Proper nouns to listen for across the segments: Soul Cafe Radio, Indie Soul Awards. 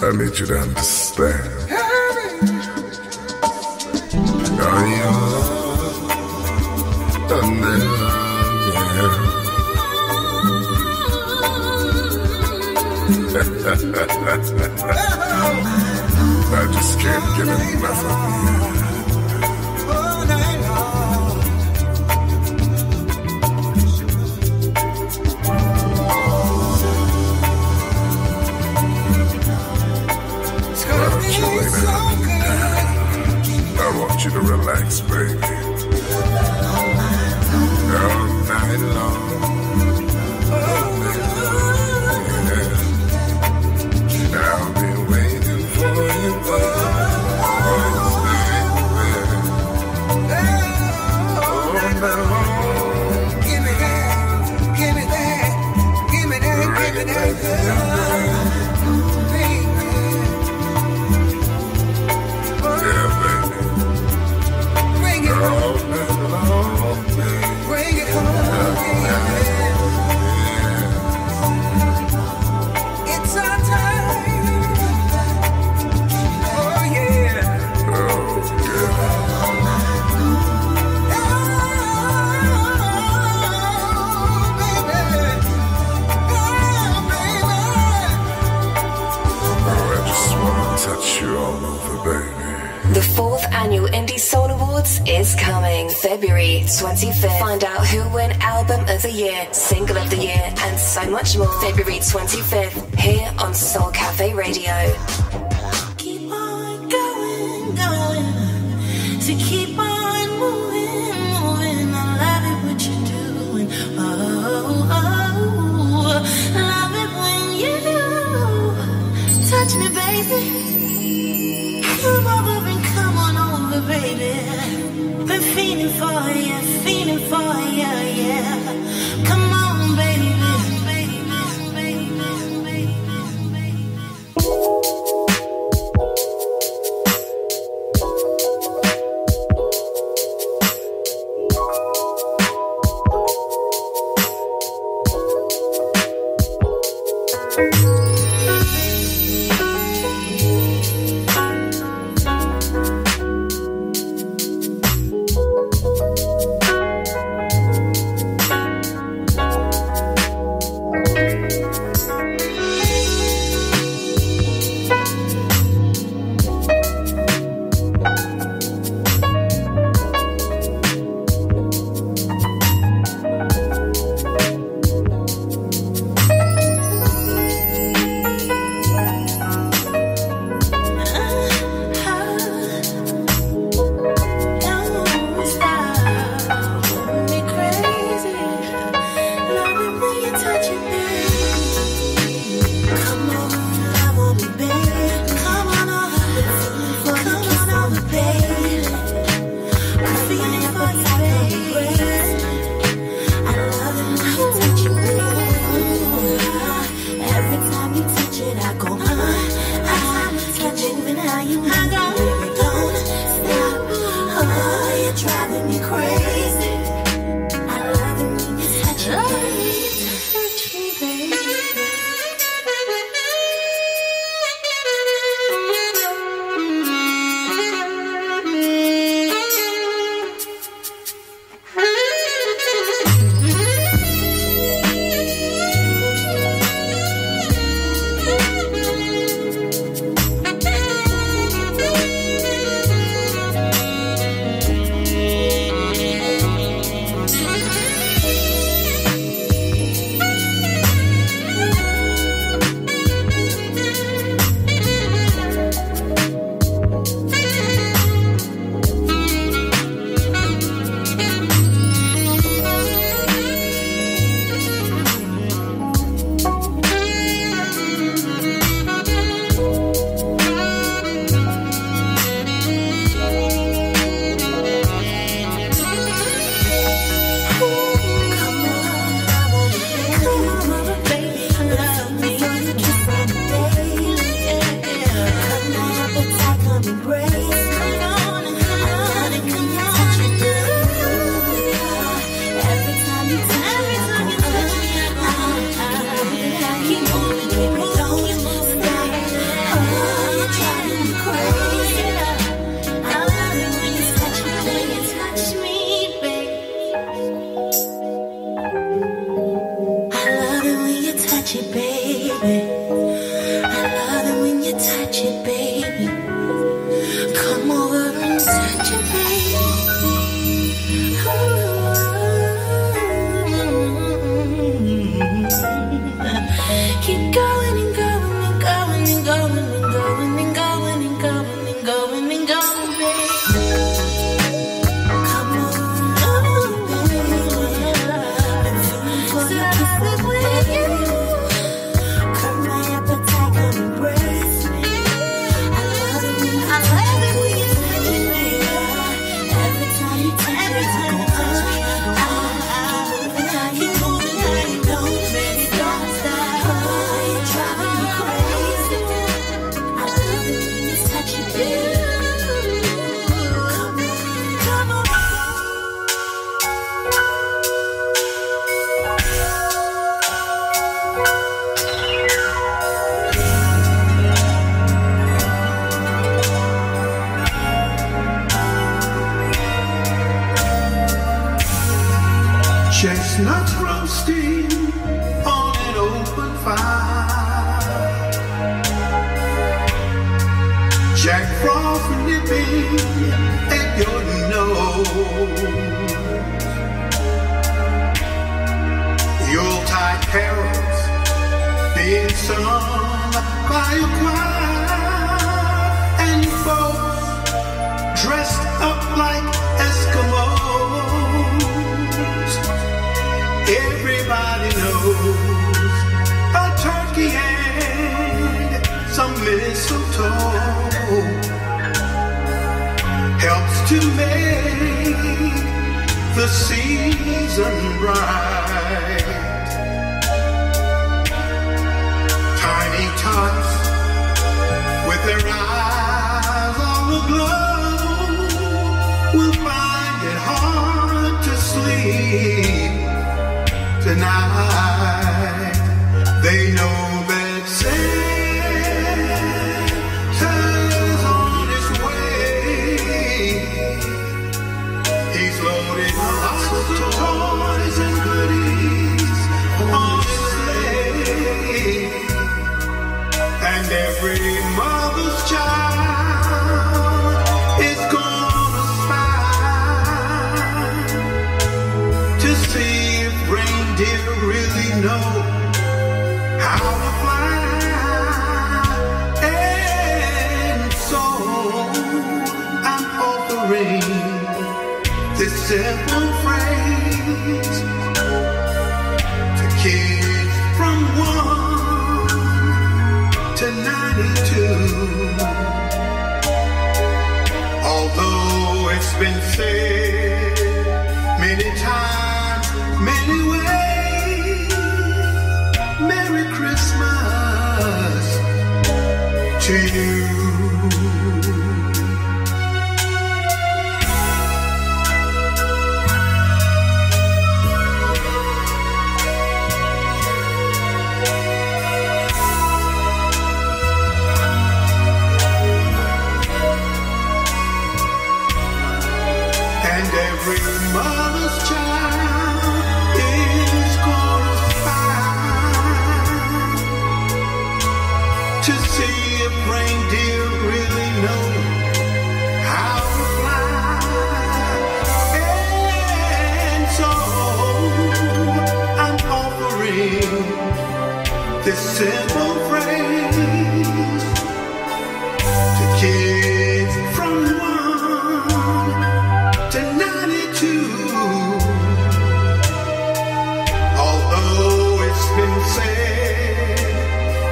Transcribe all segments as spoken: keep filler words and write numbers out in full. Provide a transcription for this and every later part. I need you to understand. I am a millionaire. I just can't get enough of you to relax, baby. All night long. Yeah. I'll be waiting for you all night, baby. All night long. Give me that, give me that, give me that, give me that. The fourth annual Indie Soul Awards is coming February twenty-fifth. Find out who won Album of the Year, Single of the Year, and so much more. February twenty-fifth, here on Soul Cafe Radio. Keep on going, going, to keep on moving, moving. I love it what you're doing. Oh, oh, love it when you do. Touch me, baby. Come over and come on over, baby. Been feeling for you, feeling for you, yeah. Come on, baby, baby, baby, baby, baby, baby. Chestnuts roasting on an open fire, Jack Frost nipping at your nose, Yuletide carols being sung by a choir, and folks dressed up like Eskimos. Everybody knows a turkey and some mistletoe helps to make the season bright. Tiny tots with their eyes all aglow will find it hard to sleep tonight. They know that Santa's on his way. He's loaded lots of toys and goodies on his sleigh, and every mother's child. Know how to fly, and so I'm offering this simple phrase to kids from one to ninety-two. Although it's been said many times, many ways, Merry Christmas to you. And every mother's child this simple phrase to kids from one to ninety-two. Although it's been said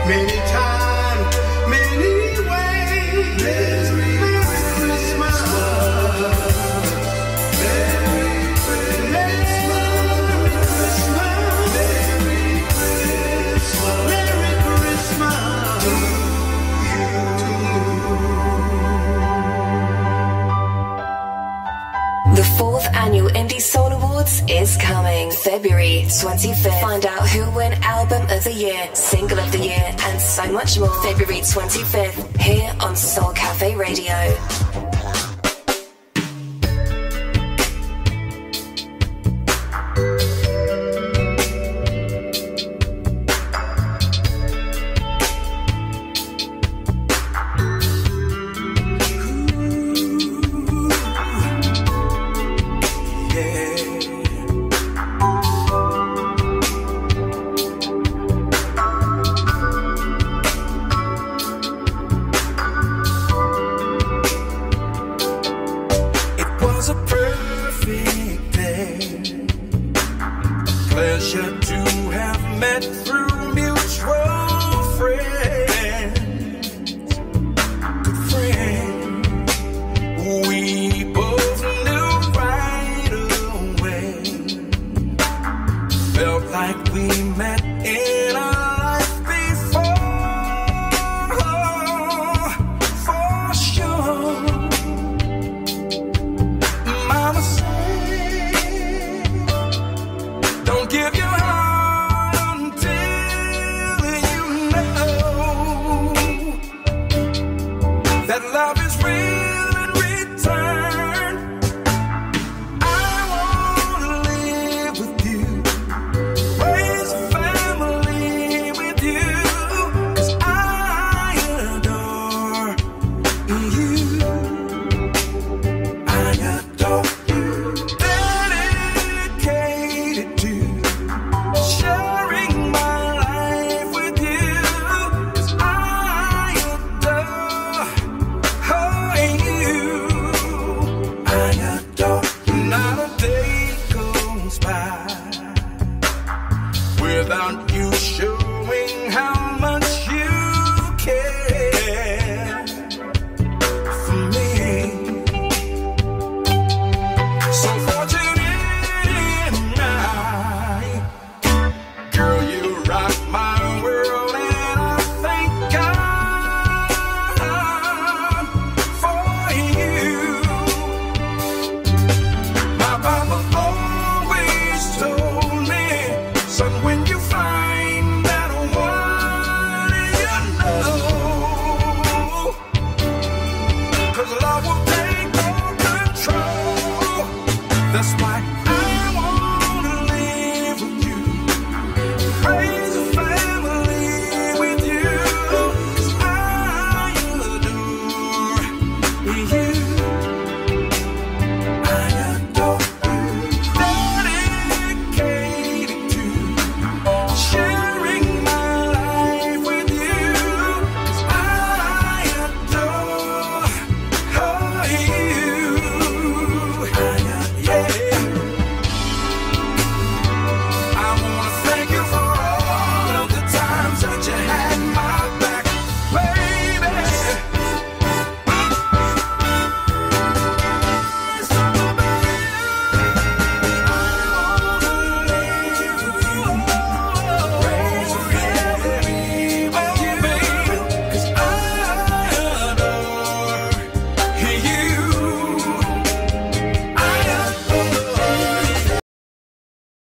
many times, many ways, Merry Christmas, Merry Christmas, Merry Christmas. Merry Christmas to you. The fourth annual Indie Soul Awards is coming February twenty-fifth. Find out who won Album of the Year, Single of the Year, and so much more February twenty-fifth here on Soul Cafe Radio. Like we met.